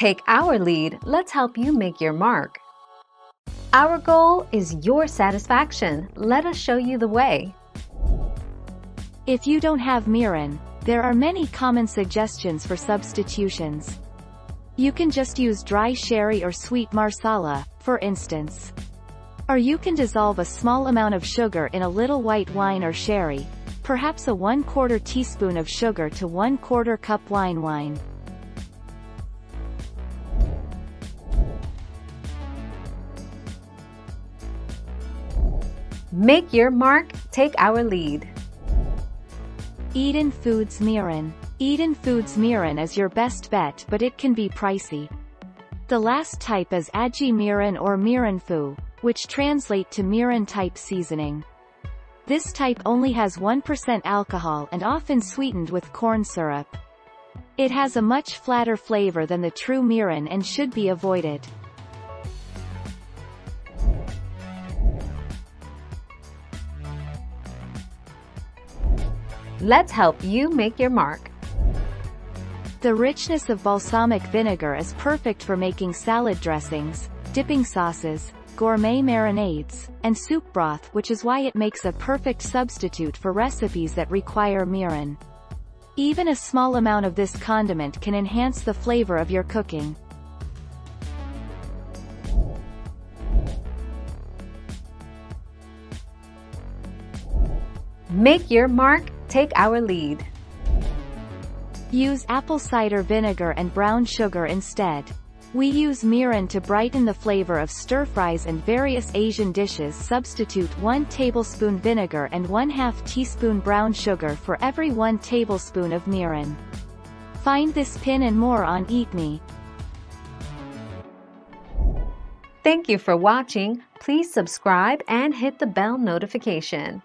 Take our lead, let's help you make your mark. Our goal is your satisfaction. Let us show you the way. If you don't have mirin, there are many common suggestions for substitutions. You can just use dry sherry or sweet marsala, for instance. Or you can dissolve a small amount of sugar in a little white wine or sherry, perhaps a 1/4 teaspoon of sugar to 1/4 cup wine. Make your mark, take our lead. Eden Foods mirin. Eden Foods mirin is your best bet, but it can be pricey. The last type is Aji mirin or mirin Fu, which translate to mirin type seasoning. This type only has 1% alcohol and often sweetened with corn syrup. It has a much flatter flavor than the true mirin and should be avoided. Let's help you make your mark. The richness of balsamic vinegar is perfect for making salad dressings, dipping sauces, gourmet marinades, and soup broth, which is why it makes a perfect substitute for recipes that require mirin. Even a small amount of this condiment can enhance the flavor of your cooking. Make your mark, take our lead. Use apple cider vinegar and brown sugar instead. We use mirin to brighten the flavor of stir-fries and various Asian dishes. Substitute 1 tablespoon vinegar and 1/2 teaspoon brown sugar for every 1 tablespoon of mirin. Find this pin and more on Eat Me. Thank you for watching. Please subscribe and hit the bell notification.